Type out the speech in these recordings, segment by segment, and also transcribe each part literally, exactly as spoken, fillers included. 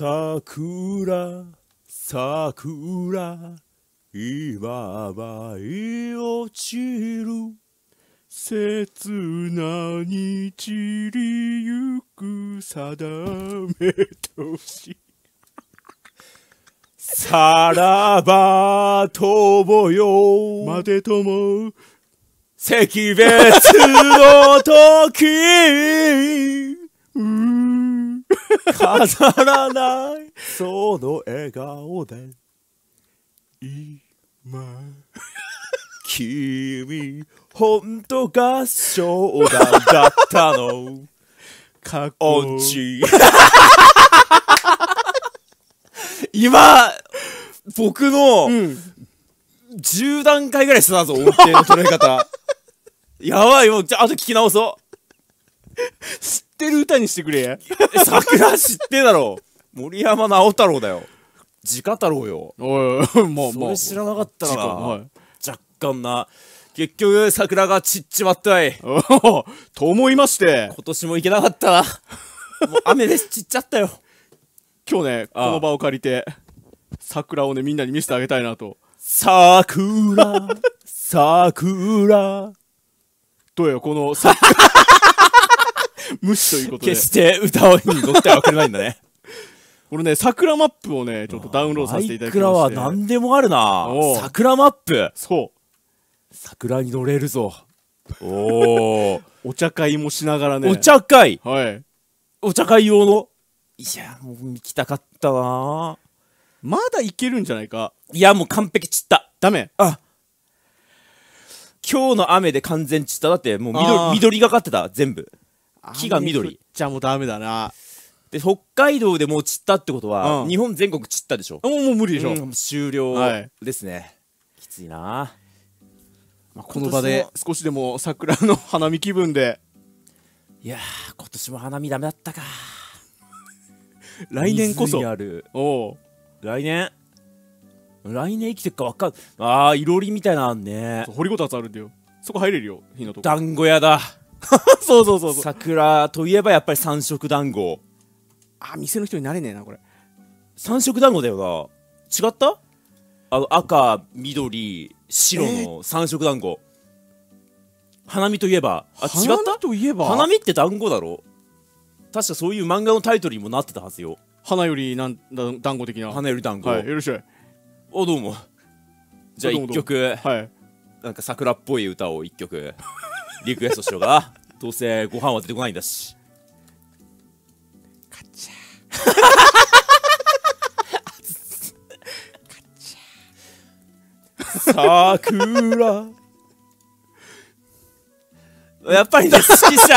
桜桜今舞い落ちる刹那に散りゆく定めとしさらば飛ぼよまでとも惜別の時飾らないその笑顔で今君本当合唱団だったの過去音痴今僕の、うん、じゅうだんかいぐらいしたぞ音程の捉え方やばいもうじゃああと聞き直そう知ってる歌にしてくれ桜知ってだろ森山直太朗だよ直太郎よおいもうそれ知らなかったな、はい、若干な結局桜が散っちまったいと思いまして今年も行けなかったなもう雨で散っちゃったよ今日ねこの場を借りて桜をねみんなに見せてあげたいなと桜桜どうよこの桜無視ということで決して歌をに乗ってはくれないんだねこれね桜マップをねちょっとダウンロードさせていただきまして桜は何でもあるな桜マップそう桜に乗れるぞおおお茶会もしながらねお茶会はいお茶会用のいやもう行きたかったなまだいけるんじゃないかいやもう完璧散ったダメあ今日の雨で完全散っただってもう 緑, 緑がかってた全部木が緑じゃもうダメだなで北海道でもう散ったってことは、うん、日本全国散ったでしょもうもう無理でしょ、うん、終了ですね、はい、きついなこの場で少しでも桜の花見気分でいやー今年も花見ダメだったか来年こそあるお来年来年生きてっかわかんああいろりみたいなのあんね掘りごたつあるんだよそこ入れるよ火のとこ団子屋だそうそうそうそう桜といえばやっぱり三色団子あ店の人になれねえなこれ三色団子だよな違ったあの赤緑白の三色団子、えー、花見といえばあ違ったといえば花見って団子だろ確かそういう漫画のタイトルにもなってたはずよ花よりなんだ団子的な花より団子はいよろしいおどうもじゃあ一曲はいなんか桜っぽい歌を一曲リクエストしようかどうせご飯は出てこないんだしカッチャー桜やっぱりね指揮者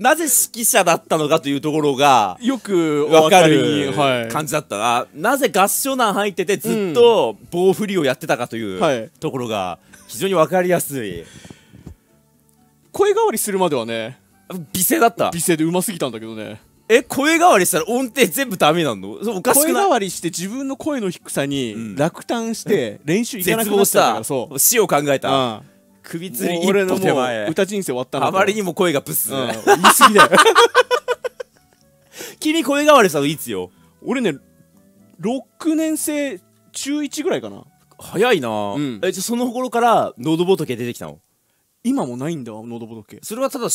なぜ指揮者だったのかというところがよく分かる感じだったななぜ合唱団入っててずっと棒振りをやってたかというところが非常に分かりやすい声変わりするまではね美声だった美声でうますぎたんだけどねえ声変わりしたら音程全部ダメなのおかしくない声変わりして自分の声の低さに落胆して練習いかなくなっちゃったからそう死を考えた首吊り一歩手前歌人生終わったなあまりにも声がブス言い過ぎだよ君声変わりしたのいつよ俺ねろくねんせいちゅういちぐらいかな早いなえじゃその頃から喉仏出てきたの今もないんだ喉仏それはただ脂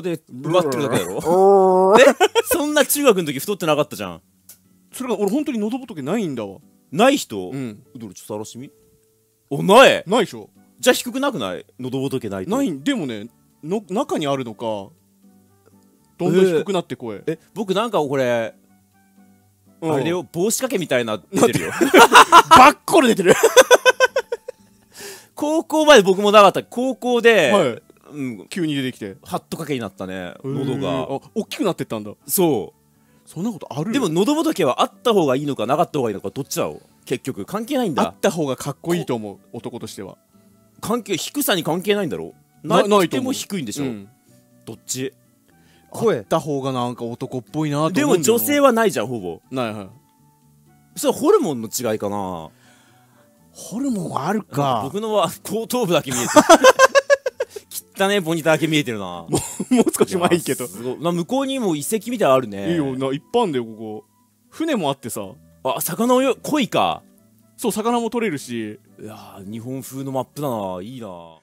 肪で奪ってるだけだろえそんな中学の時太ってなかったじゃんそれが俺本当に喉仏ないんだわない人うんどれちょっと探してみおないないでしょじゃあ低くなくない喉仏ないとないでもねの中にあるのかどんどん低くなって声え僕なんかこれあれよ帽子掛けみたいな出てるよバッコル出てる高校まで僕もなかった高校で急に出てきてハットかけになったね喉が大きくなってったんだそうそんなことあるでも喉仏はあった方がいいのかなかった方がいいのかどっちだろう結局関係ないんだあった方がかっこいいと思う男としては関係低さに関係ないんだろなくても低いんでしょどっちあった方がなんか男っぽいなとでも女性はないじゃんほぼないはいそれはホルモンの違いかなホルモンあるか、うん、僕のは後頭部だけ見えてる汚ねモニターだけ見えてるなもう少し前いいけど向こうにも遺跡みたいなあるねいいよな一般だよここ船もあってさあ、魚をよ、鯉か。そう、魚も取れるし、いやー、日本風のマップだな、いいな。